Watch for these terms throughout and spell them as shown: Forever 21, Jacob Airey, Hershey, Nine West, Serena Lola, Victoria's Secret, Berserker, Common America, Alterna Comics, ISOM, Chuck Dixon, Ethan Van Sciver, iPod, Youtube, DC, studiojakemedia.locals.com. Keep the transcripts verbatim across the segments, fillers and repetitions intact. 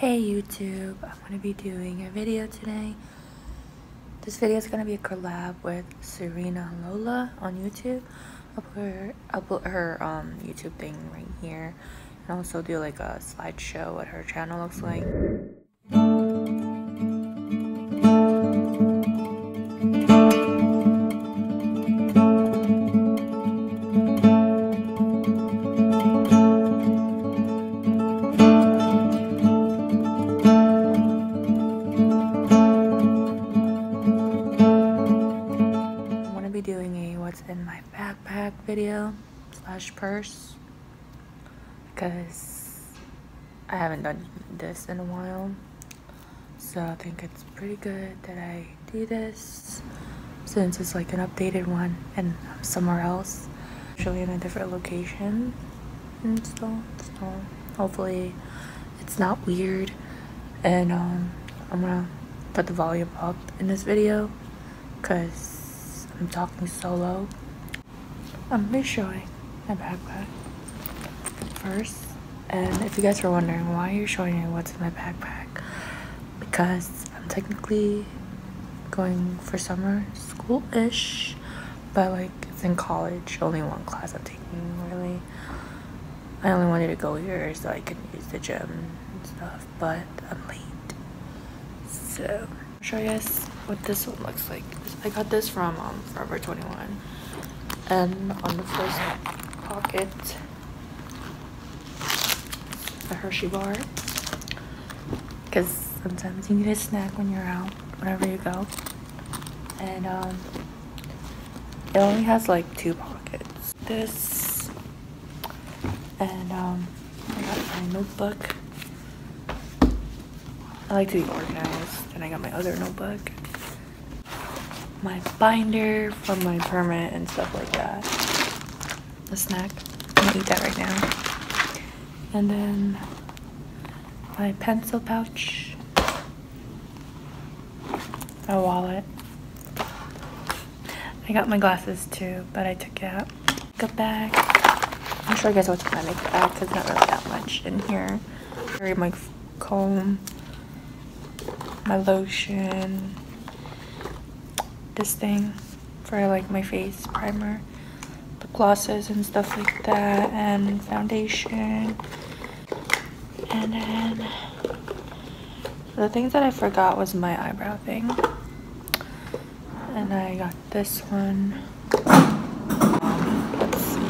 Hey YouTube, I'm going to be doing a video today. This video is going to be a collab with Serena Lola on YouTube. I'll put her, I'll put her um, YouTube thing right here, and also do like a slideshow what her channel looks like. In my backpack video slash purse because I haven't done this in a while, so I think it's pretty good that I do this since it's like an updated one and I'm somewhere else, actually in a different location, and so, so hopefully it's not weird. And um, I'm gonna put the volume up in this video because I'm talking so low. I'm gonna be showing my backpack first. And if you guys were wondering why you're showing me what's in my backpack, because I'm technically going for summer school-ish, but like it's in college, only one class I'm taking really. I only wanted to go here so I could use the gym and stuff, but I'm late. So I'll show you guys what this one looks like. I got this from um, Forever twenty-one, and on the first pocket, a Hershey bar, because sometimes you need a snack when you're out, whenever you go. And um, it only has like two pockets. This, and um, I got my notebook. I like to be organized, and I got my other notebook, my binder from my permit and stuff like that, the snack. I'm gonna eat that right now. And then my pencil pouch, my wallet. I got my glasses too, but I took it out. Makeup bag. I'm sure you guys will take my makeup bag because not really that much in here. Carry my comb, my lotion, this thing for like my face primer, the glosses and stuff like that, and foundation. And then the things that I forgot was my eyebrow thing, and I got this one. Let's see,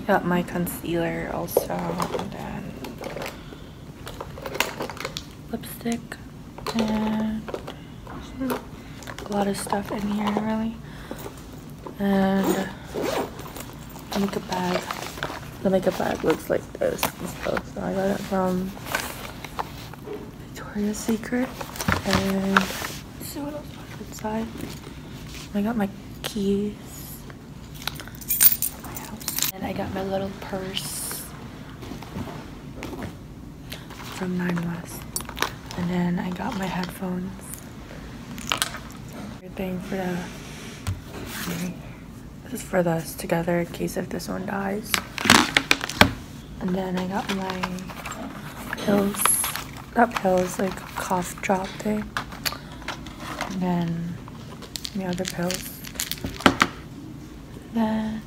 I got my concealer also, and then lipstick, and a lot of stuff in here really, and the makeup bag. The makeup bag looks like this and stuff. So I got it from Victoria's Secret, and let's see what else was inside. I got my keys from my house, and I got my little purse from Nine West. And then I got my headphones. Good thing for the... This is for this together in case if this one dies. And then I got my pills. Not pills, like a cough drop thing. And then the other pills. And then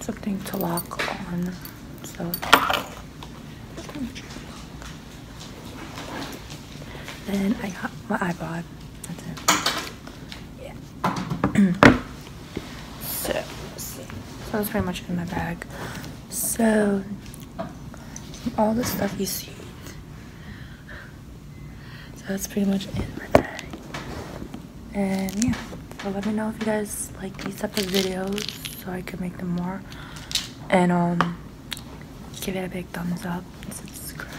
something to lock on. So... Then I got my iPod. That's it. Yeah. So, so that's pretty much in my bag. So, all the stuff you see. So that's pretty much in my bag. And yeah. So let me know if you guys like these type of videos, so I can make them more. And um, give it a big thumbs up and subscribe.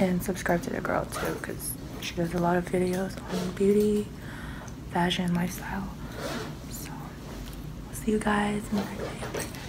And subscribe to the girl too, because she does a lot of videos on beauty, fashion, lifestyle. So, I'll see you guys in the next video.